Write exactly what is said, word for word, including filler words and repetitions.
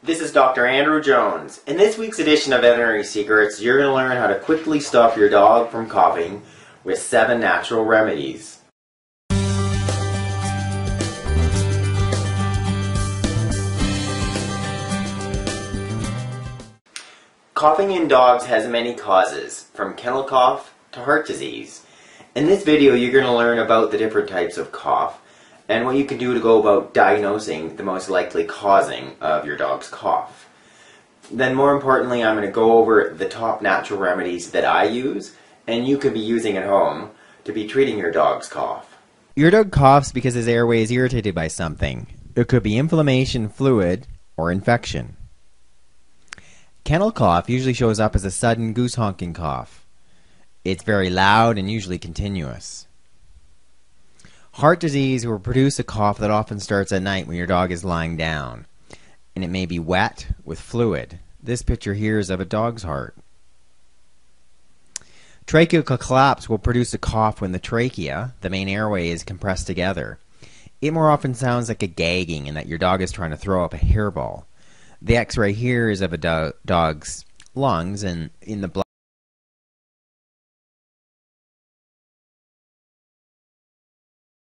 This is Doctor Andrew Jones. In this week's edition of Veterinary Secrets, you're going to learn how to quickly stop your dog from coughing with seven natural remedies. Coughing in dogs has many causes, from kennel cough to heart disease. In this video, you're going to learn about the different types of cough and what you can do to go about diagnosing the most likely causing of your dog's cough. Then more importantly, I'm going to go over the top natural remedies that I use and you could be using at home to be treating your dog's cough. Your dog coughs because his airway is irritated by something. It could be inflammation, fluid, or infection. Kennel cough usually shows up as a sudden goose honking cough. It's very loud and usually continuous. Heart disease will produce a cough that often starts at night when your dog is lying down, and it may be wet with fluid. This picture here is of a dog's heart. Tracheal collapse will produce a cough when the trachea, the main airway, is compressed together. It more often sounds like a gagging and that your dog is trying to throw up a hairball. The x-ray here is of a do- dog's lungs, and in the blood